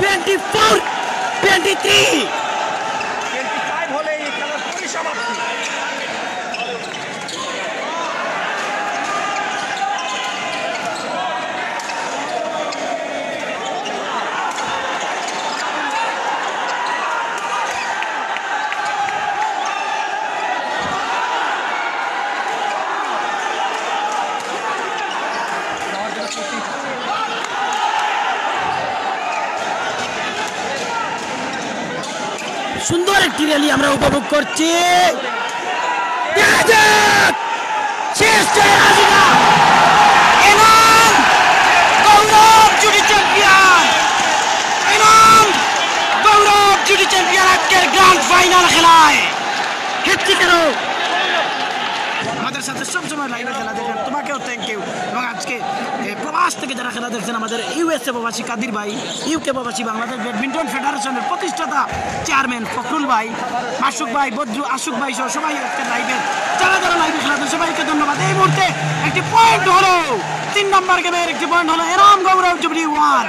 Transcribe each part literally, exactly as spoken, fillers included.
twenty-four twenty-three. सुंदर एक rally उपभोग करছি শেষ জয় হাসিনা এনাম গৌরব জুটি চ্যাম্পিয়ন এনাম গৌরব জুটি চ্যাম্পিয়ন আজকের গ্র্যান্ড ফাইনাল খেলায় হেট্রিক করো আমাদের সাথে সব সময় লাইভে খেলা দেখার তোমাকেও থ্যাংক ইউ এবং আজকে প্রবাস থেকে যারা খেলা দেখছেন আমাদের ইউএসএ প্রবাসী কাদির ভাই ইউকে প্রবাসী বাংলাদেশ ব্যাডমিন্টন ফেডারেশনের প্রতিষ্ঠাতা চেয়ারম্যান ফখরুল ভাই মাসুক ভাই বদ্রু আশুক ভাই সহ সবাই আজকে লাইভে যারা যারা লাইভে খেলা দেখছেন সবাইকে ধন্যবাদ। এই মুহূর্তে একটি পয়েন্ট হলো তিন নম্বর গেমের একটি পয়েন্ট হলো এনাম গৌরব জুবলি ওয়ান।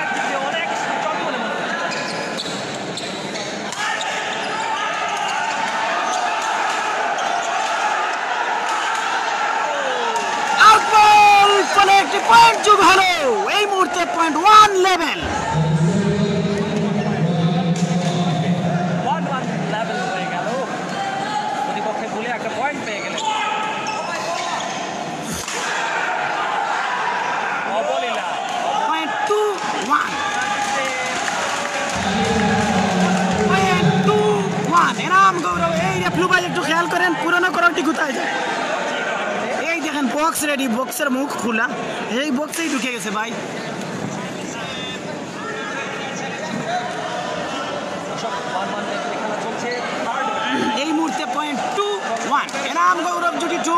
পয়েন্ট যুগ হলো এই মুহূর্তে পয়েন্ট ওয়ান লেভেল হয়ে গেল প্রতিপক্ষে ভুলে একটা পয়েন্ট পেয়ে গেল point two one point two one Enam Gourab. এই রেফ্লু ভাই একটু খেয়াল করেন পুরনো করটি গুতায় যায় बॉक्स रेडी बॉक्सर मुख खुला यही बॉक्स ही ढुके गए भाई यही मुहूर्ते point two one Enam Gourab जुटी टू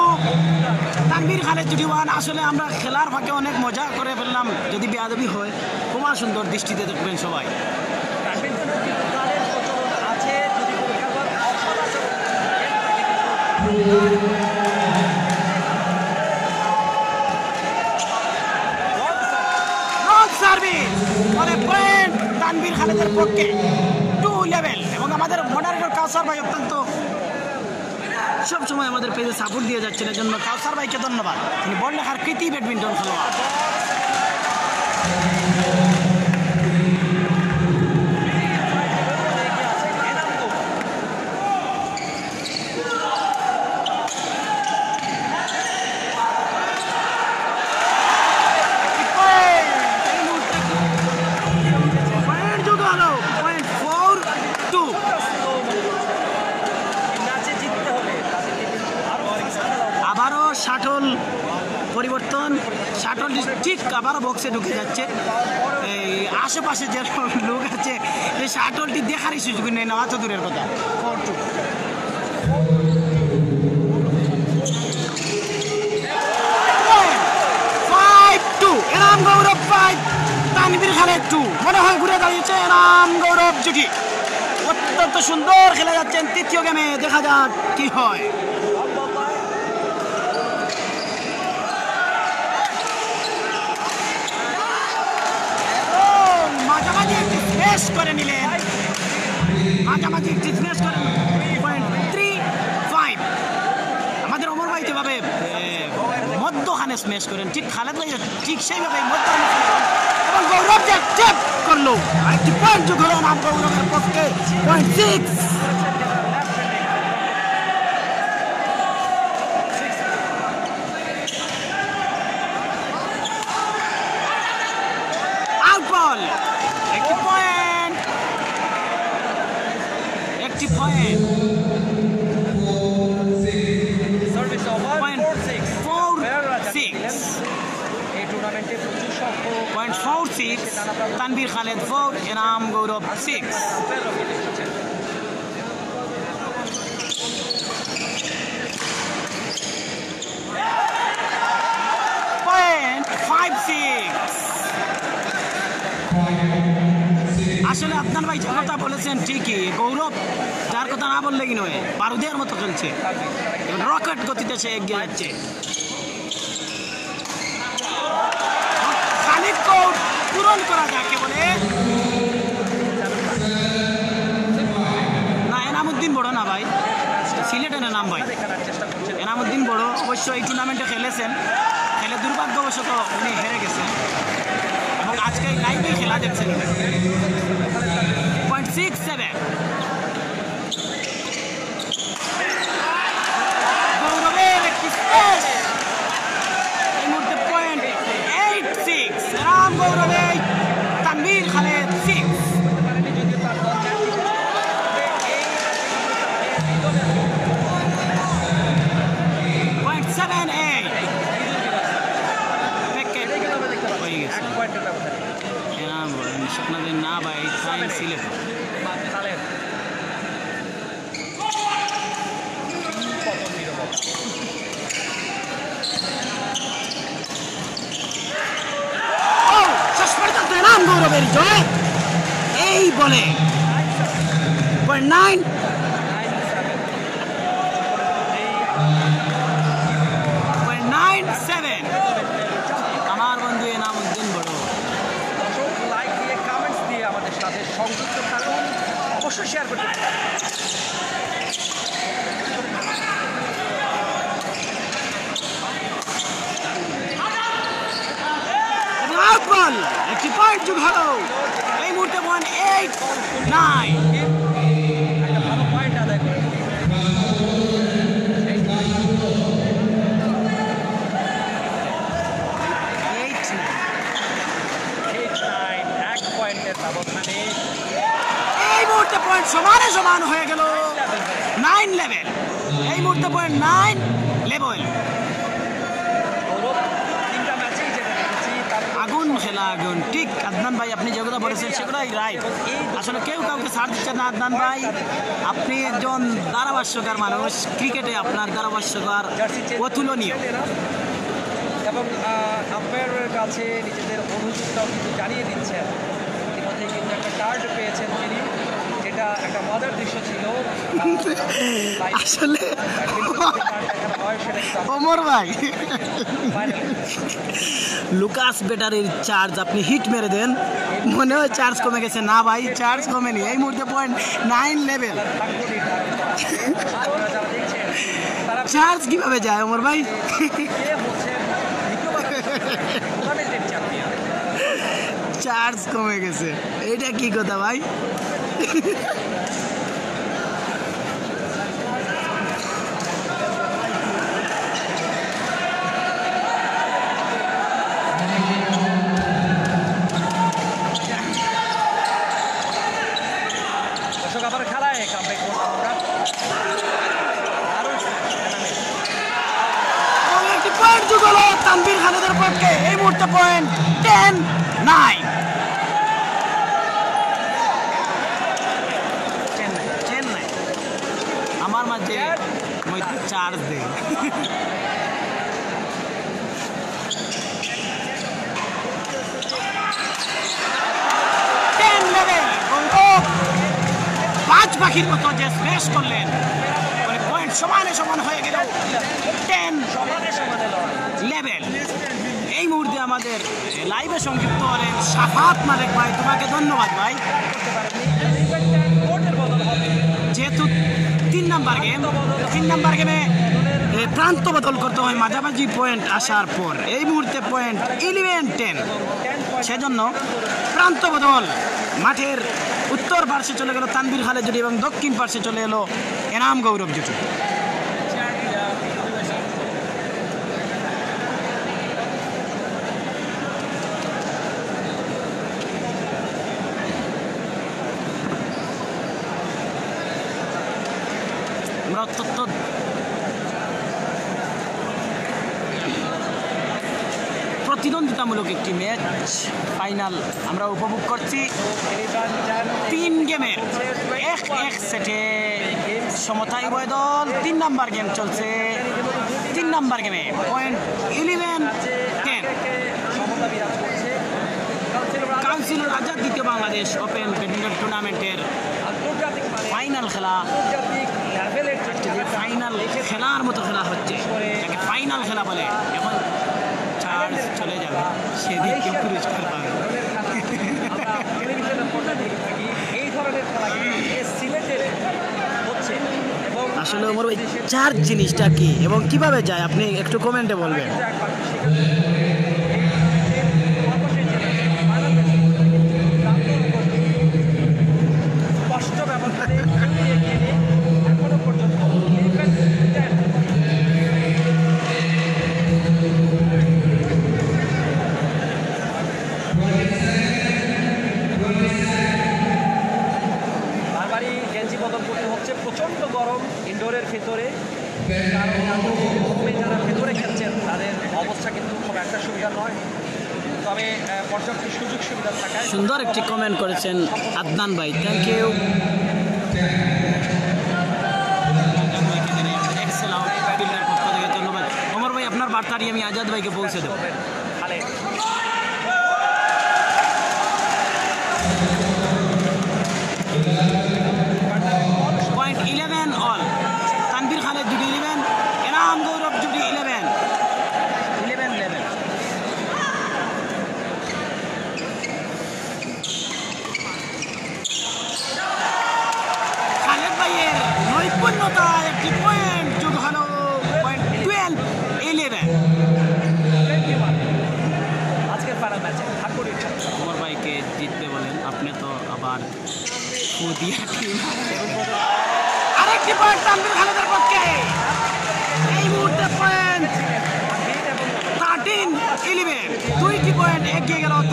तानवीर खालेद जुटी वन। आसले आमरा खेलार फाके अनेक मजा करे फेललाम यदि बेयादबी होय खुबा सुंदर दृष्टिते देखबेन सबाई पॉइंट तानवीर खालेदर पक्षे टू लेवल এবং আমাদের মডারেটর কাউসার ভাই অত্যন্ত সব সময় আমাদের পেজে সাপোর্ট দিয়ে যাচ্ছেন এজন্য কাউসার ভাইকে ধন্যবাদ। তিনি বড়লেখার কৃতি ব্যাডমিন্টন খেলোয়াড়। শাটল পরিবর্তন শাটল ঠিক আবারও বক্সে ঢুকে যাচ্ছে এই আশেপাশে যে লোক আছে এই শাটলটি দেখারই সুযোগ নেই না অত দূরের কথা। Five two Enam Gourab five Tanvir Khaled two মনে হয় ঘুরে দাঁড়িয়েছে এনাম গৌরব জুটি অত্যন্ত সুন্দর খেলে যাচ্ছেন। তৃতীয় গেমে দেখা যাক কি হয়। করে নিলেন মাঝামাঝি টিফনেস করেন তিন পয়েন্ট তিন পাঁচ আমাদের ওমর ভাই যেভাবে মধ্যখানে স্ম্যাশ করেন ঠিক খালেদ ভাই ঠিক সেইভাবে মধ্যখানে এবং গৌরব যে ট্যাপ করলো আরেকটি পয়েন্ট যোগ হলো নাম গৌরবের পক্ষে point six. Tanvir Khaled four Enam Gourab six. Point five six আসলে আদনান ভাই যা কথা বলেছেন ঠিকই গৌরব যার কথা না বললে কি নয় বারুদের মতো চলছে রকেট গতিতে সে এগিয়ে যাচ্ছে। पूरण करा जाके बोले अवश्य ये टूर्नामेंटे खेले खेले दुर्भाग्यवशत उन्नी हेरे गेछेन आज के लाइव खेला देखें point six seven Gourab Tanvir Khaled six point seven eight ना भाई टाइम गौरव जय बोले point nine point nine seven हमार बंधु नाम उद्दीन बड़ो लाइक दिए कमेंट्स दिए हमारे साथ संयुक्त থাকুন अवश्य शेयर करते एक पॉइंट जुगाड़ो এই মুহূর্তে one eight nine এই মুহূর্তে পয়েন্ট সমানে সমান হয়ে গেল nine লেভেল এই মুহূর্তে পয়েন্ট nine লেভেল আগুন খেলা আগুন ঠিক আদনান ভাই আপনি যেগুলো বলেছেন সেগুলোই রাইট আসলে কেউ কাউকে ছাড় দিচ্ছে না আদনান ভাই আপনি একজন ধারাভাষ্যকার মানুষ ক্রিকেটে আপনার ধারাভাষ্যকার অতুলনীয় এবং আম্পায়ারের কাছে নিজেদের অনুযোগটাও কিন্তু জানিয়ে দিচ্ছেন ইতিমধ্যে কিন্তু একটা কার্ড পেয়েছেন তিনি যেটা একটা মজার দৃশ্য ছিল আসলে ওমর ভাই लुकास बैटारिर चार्ज अपनी हिट मेरे दें मन चार्ज कमे गेछे ना भाई चार्ज कमे नहीं এই মুহূর্তে पॉइंट नाइन लेवल चार्ज কিভাবে যায় ওমর ভাই चार्ज कमे गेছে এটা কি কথা ভাই तनवीर खालेदेर पक्षे এই মুহূর্তে point ten nine ten nine আমার মাঝে মই চার্জ দেই ten লেভেল ও পাঁচ পাখির মতো যে স্পেস করলেন সমানে সমান হয়ে গেল ten সমানে সমান লেভেল এই মুহূর্তে আমাদের লাইভে সংযুক্ত হলেন সাফাত মালিক ভাই তোমাকে ধন্যবাদ ভাই যেহেতু তিন নাম্বার গেম তিন নাম্বার গেমে প্রান্ত বদল করতে হয় মাঝামাঝি পয়েন্ট আসার পর এই মুহূর্তে পয়েন্ট ইলেভেন টেন সেজন্য প্রান্ত বদল মাঠের उत्तर पार्श्वे चले गल तनवीर खालेद जुटी और दक्षिण पार्श्वे चले गल एनाम गौरव जुटी प्रतिद्वंदितामूलक एक मैच फाइनल आमरा उपभोग करছি तीन गेमे एक एक सेटे समता उभय दल तीन नम्बर गेम चलছে तीन नम्बर गेमे point eleven ten councillor Azad দ্বিতীয় বাংলাদেশ ওপেন ব্যাডমিন্টন টুর্নামেন্টের ফাইনাল খেলা ফাইনাল খেলার মতো খেলা হচ্ছে যাকে ফাইনাল খেলা বলে এখন चार्ज चले जाए সেদিক কেউ পুরস্কার পাবে আসলে ওমর ভাই চার্জ জিনিসটা কি এবং কিভাবে যায় আপনি একটু কমেন্টে বলবেন। প্রচন্ড গরম ইনডোরের ভেতরে যারা ভেতরে খেলছেন তাদের অবস্থা কিন্তু খুব একটা সুবিধা নয়, তবে পর্যাপ্ত সুযোগ সুবিধা থাকায়। সুন্দর একটি কমেন্ট করেছেন আদনান ভাই, থ্যাংক ইউ। ধন্যবাদ ওমর ভাই, আপনার বার্তাটি আমি আজাদ ভাইকে পৌঁছে দেব।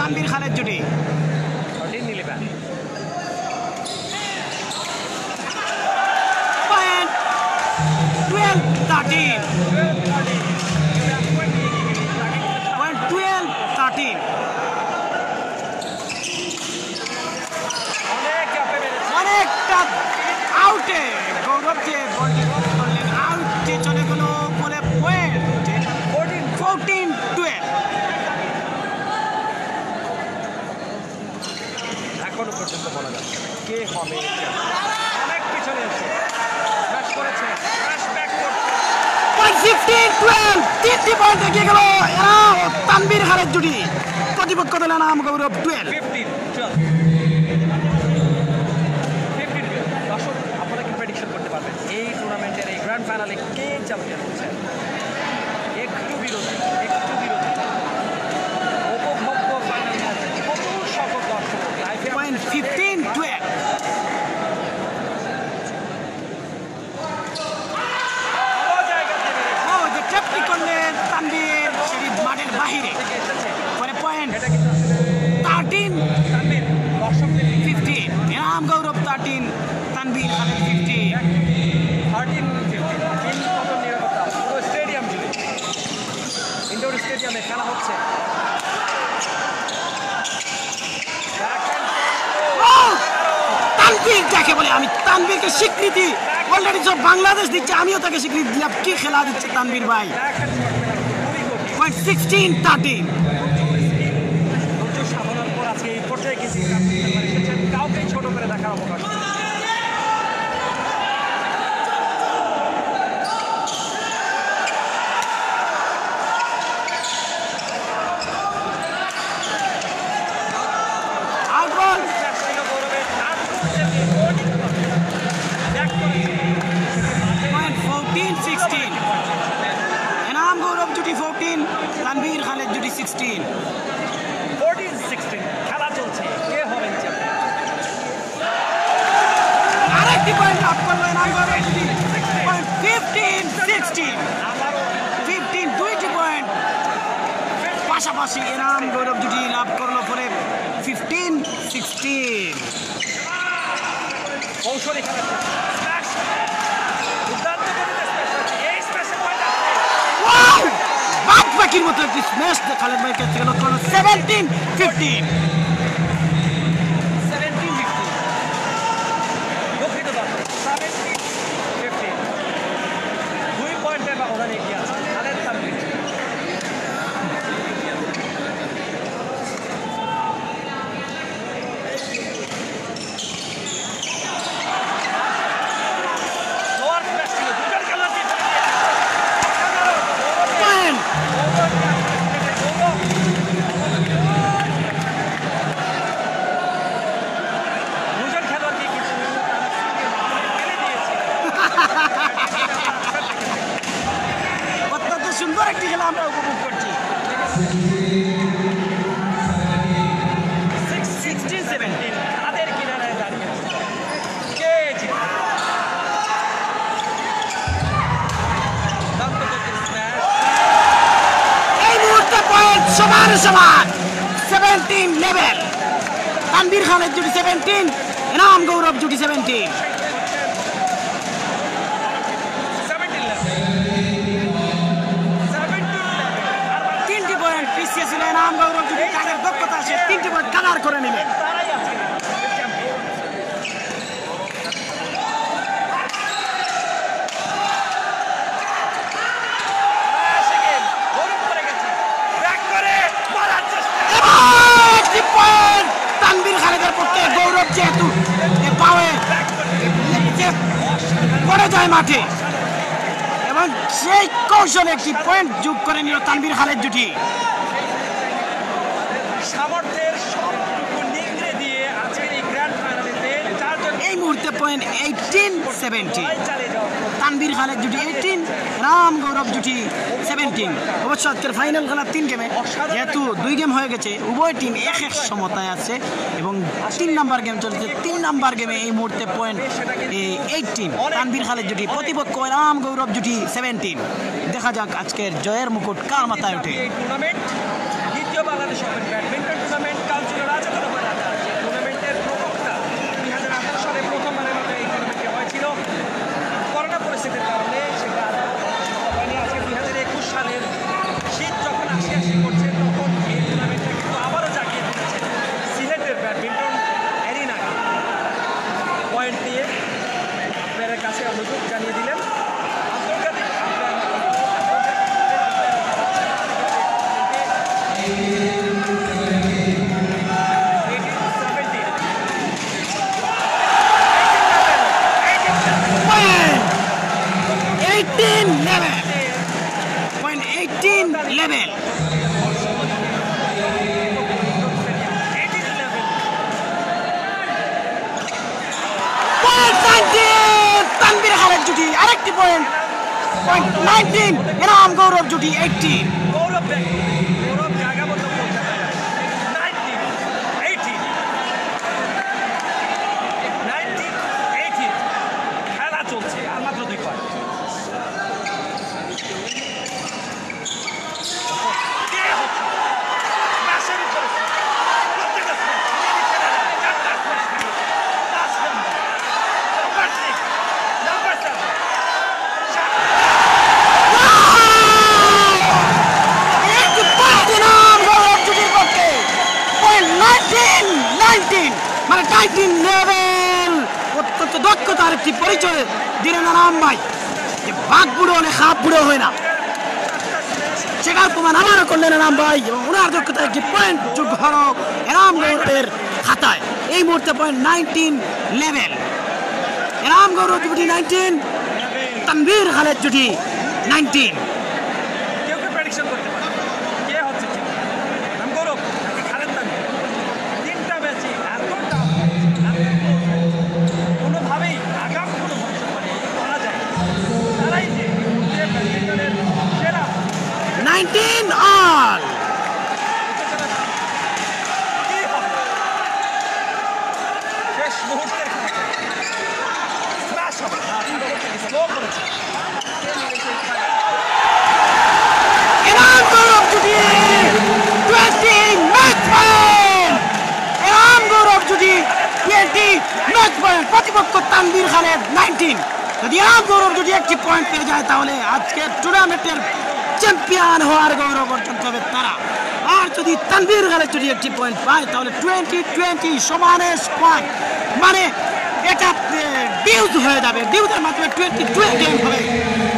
তানভীর খালেদ জুটি তানভীর খালেদ জুটি প্রতিপক্ষ দল নাম গৌরব টুয়েলভ। দর্শক আপনারা কি প্রেডিকশন করতে পারবেন এই টুর্নামেন্টের এই গ্র্যান্ড ফাইনালে কে চ্যাম্পিয়ন হচ্ছে? একটু বিরোধী একটু বিরোধী উপভোগ্য ফাইনাল ম্যাচ কত শতক দর্শক পয়েন্ট ফিফটিন টুয়েলভ। যাকে বলে আমি তানভীরকে স্বীকৃতি অলরেডি সব বাংলাদেশ দিচ্ছে, আমিও তাকে স্বীকৃতি দিলাম। কি খেলা দিচ্ছে তানভীর ভাই, পয়েন্ট সিক্সটিন থার্টিন। ছোট করে দেখার অবকাশ পাশাপাশি এনাম গৌরব জুটি লাভ করলো ফলে ফিফটিন সিক্সটিন। কৌশলী বাদবাকির মতো একটি স্ম্যাশ খালেদ ভাই কাছ থেকে লক্ষ্য করলো সেভেন্টিন ফিফটিন। আবার একটি খেলা আমরা উপভোগ করছি। समान समान सत्रह लेवल तनवीर खालेद जुटी सत्रह, इनाम गौरव जुटी सत्रह। तीन टी पॉइंट पीछे ছিল इनाम गौरव जुटी, তাদের দক্ষতা সে तीन टी पॉइंट কাভার করে নিলেন। तानवीर खालेद जुटी सामर्थ्यের সবটুকু নিংড়ে দিয়ে আজকের এই গ্র্যান্ড ফাইনালেতে চারজন এই মুহূর্তে পয়েন্ট আঠারো সত্তর তানভীর খালেদ জুটি আঠারো, রাম গৌরব জুটি सत्रह। অবশ্য আজকের ফাইনাল খেলা তিন গেমে, যেহেতু দুই গেম হয়ে গেছে উভয় টিম এক এক সমতায় আছে এবং তিন নাম্বার গেম চলছে। তিন নাম্বার গেমে এই মুহূর্তে পয়েন্ট আঠারো তানভীর খালেদ জুটি, প্রতিপক্ষ রাম গৌরব জুটি सत्रह। দেখা যাক আজকের জয়ের মুকুট কার মাথায় ওঠে। ব্যাডমিন্টন টুর্নামেন্ট কাল ছিল রাজধানী রাজা টুর্নামেন্টের প্রবক্তা, দুই হাজার আঠারো সালে প্রথমবারের মতো এই টুর্নামেন্টে হয়েছিল। করোনা পরিস্থিতির কারণে সেটা হয়নি। আজকে দুই হাজার একুশ সালের শীত যখন আসে আসি করছে তখন এই টুর্নামেন্টটা কিন্তু আবারও জাগিয়ে তুলেছে সিলেটের ব্যাডমিন্টন অ্যারিনায়। পয়েন্ট দিয়ে আপনার কাছে অনুরোধ জানিয়ে দিলেন। इनाम गौरव जुटी अठारह, गौरव गौरव जागा मतलब पहुंचा है उन्नीस अठारह उन्नीस अठारह। খেলা চলছে আর মাত্র দুই পয়েন্ট। অত্যন্ত দক্ষতার একটি পরিচয় দিলেন আনাম ভাই, যে বাঘ বুড়ো হলে সাপ বুড়ো হয় না সেটার প্রমাণ আবারও করলেন আনাম ভাই। এবং ওনার দক্ষতার একটি পয়েন্ট যোগ হল এনাম গৌরবের খাতায়। এই মুহূর্তে point nineteen level, Enam Gourab জুটি নাইনটিন, তানভীর খালেদ জুটি নাইনটিন। नाइनटीन ऑल शेष मुहूर्तेर स्मैश अप स्लो করেছে এনাম গৌরব জুটি बीस ম্যাচ পয়েন্ট, এনাম গৌরব জুটি बीस ম্যাচ পয়েন্ট, প্রতিপক্ষ তানভীর খালেদ নাইনটিন। যদি এনাম গৌরব জুটি একটি পয়েন্ট পেয়ে যায় তাহলে আজকের টুর্নামেন্টের চ্যাম্পিয়ন হওয়ার গৌরব অর্জন করবে তারা। আর যদি তানভীর খালেদ যদি একটি পয়েন্ট পায় তাহলে টোয়েন্টি টোয়েন্টি সমানে স্কোয়াড, মানে এটা ডিউজ হয়ে যাবে, ডিউজের মাধ্যমে টোয়েন্টি টোয়েন্টি হবে।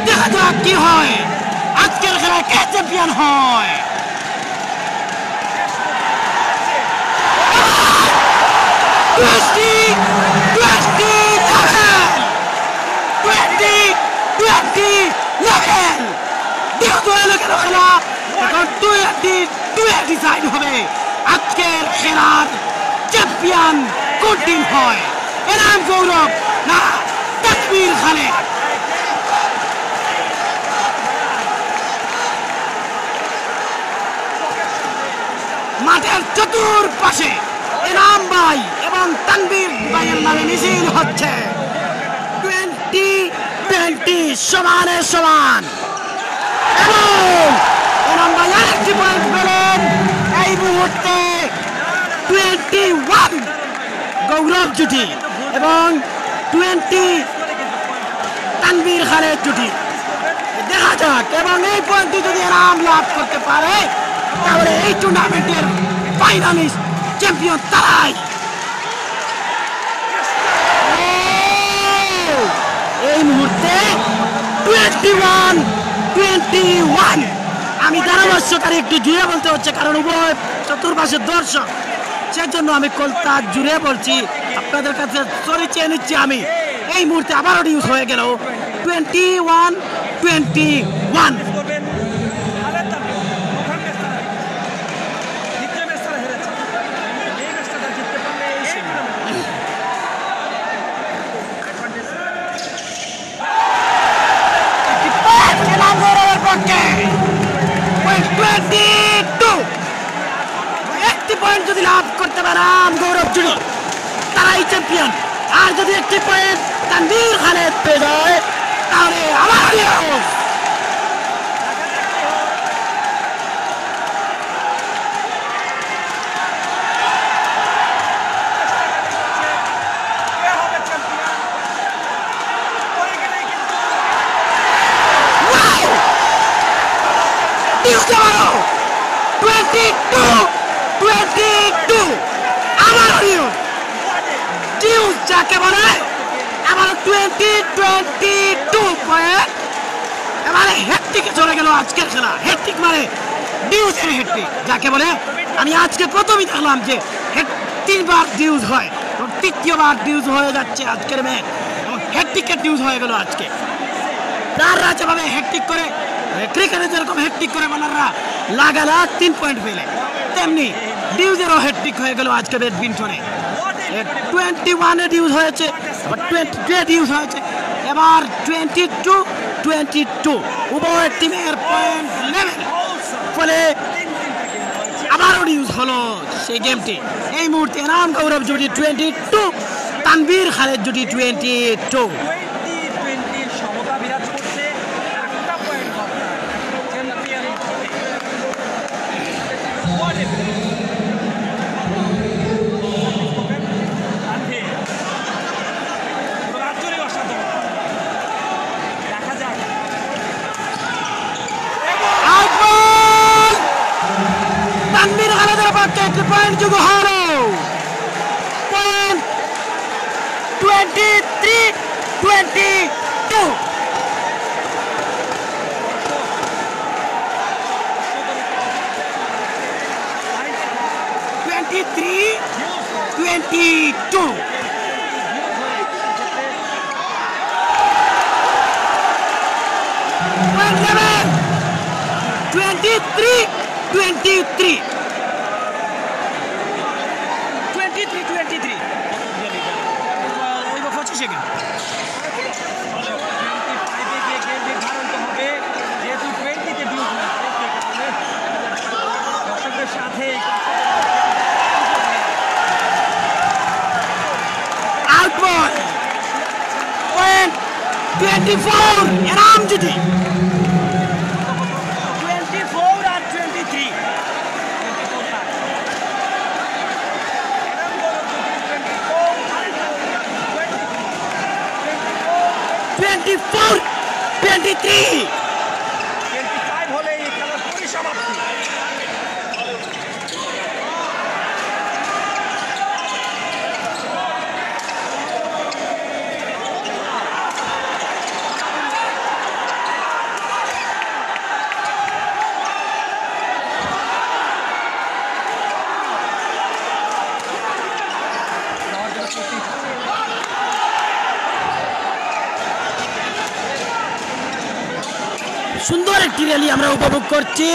দেখা যাক কি হয় আজকের খেলায় কে চ্যাম্পিয়ন হয়। মাঠের চতুর্পাশে এনাম ভাই এবং তানভীর ভাইয়ের নামে মিছিল হচ্ছে। টোয়েন্টি টোয়েন্টি সমানে সমান এবং এনাম ভাই আরেকটি পয়েন্ট পেলেন। এই মুহূর্তে টোয়েন্টি ওয়ান গৌরব জুটি এবং টোয়েন্টি তানভীর খালেদ জুটি। দেখা যাক এবং এই পয়েন্টটি যদি এনাম লাভ করতে পারে তাহলে এই টুর্নামেন্টের ফাইনালিস্ট চ্যাম্পিয়ন তারাই। এই মুহূর্তে টোয়েন্টি ওয়ান টোয়েন্টি ওয়ান। আমি ধারাভাষ্যকারী একটু জুড়ে বলতে হচ্ছে কারণ উভয় চতুর্পাশে দর্শক, সেজন্য আমি কলতা জুড়ে বলছি, আপনাদের কাছে সরি চেয়ে নিচ্ছি আমি। এই মুহূর্তে আবারও নিউজ হয়ে গেল টোয়েন্টি ওয়ান টোয়েন্টি ওয়ান। যদি লাভ করতে পারে আনাম গৌরব জুটি তারাই চ্যাম্পিয়ন। আর যদি একটি পয়েন্ট তানভীর খালেদ পেয়ে যায় তাহলে আবার লাগালা তিন পয়েন্ট পেলে তেমনি ডিউজেরও হ্যাটট্রিক হয়ে গেল আজকে ব্যাডমিন্টনে। টোয়েন্টি ওয়ান এ ডিউজ হয়েছে, টোয়েন্টি টু এ ডিউজ হয়েছে, এবার টোয়েন্টি টু টোয়েন্টি টু। উভয় টিমের পয়েন্ট লেভেল ফলে আবারও ডিউজ হলো সেই গেমটি। এই মুহূর্তে এনাম গৌরব জুটি টোয়েন্টি টু, তানভীর খালেদ জুটি টোয়েন্টি টু। পয়েন্ট যুগ হলো point twenty three twenty two. Twenty three twenty two twenty three twenty three. Twenty four Enam জুটি, টোয়েন্টি ফোর আর twenty three twenty four twenty three twenty five হলে এই খেলার পরিসমাপ্তি। সুন্দর একটি র্যালি আমরা উপভোগ করছি।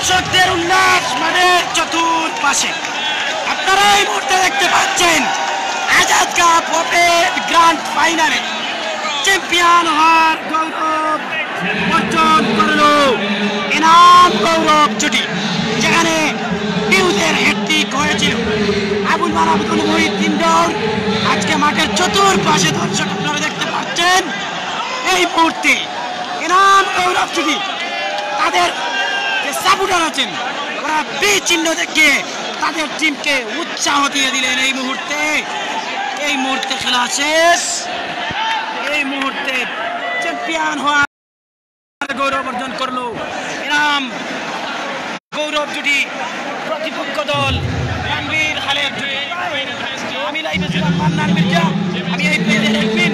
দর্শকদের উল্লাস মাঠের চতুর্পাশে আপনারা এই মুহূর্তে দেখতে পাচ্ছেন আজাদ কাপ ওপেন গ্র্যান্ড ফাইনালে চ্যাম্পিয়ন হওয়ার গৌরব অর্জন করলো এনাম গৌরব জুটি, যেখানে বিউজের হ্যাটট্রিক হয়েছিল। আবুল মারাবুল মুহিত তিন দৌড় আজকে মাঠের চতুর্পাশে দর্শক আপনারা দেখতে পাচ্ছেন এই মুহূর্তে এনাম গৌরব জুটি তাদের সাপোর্টার আছেন ওরা বি চিহ্ন থেকে তাদের টিমকে উৎসাহ দিয়ে দিলেন। এই মুহূর্তে এই মুহূর্তে খেলা শেষ, এই মুহূর্তে চ্যাম্পিয়ন হওয়ার গৌরব অর্জন করলো এনাম গৌরব জুটি। প্রতিপক্ষ দল তানভীর খালেদ জুটি। আমি লাইভে ছিলাম মান্নার মির্জা, আমি এই প্লেয়ারের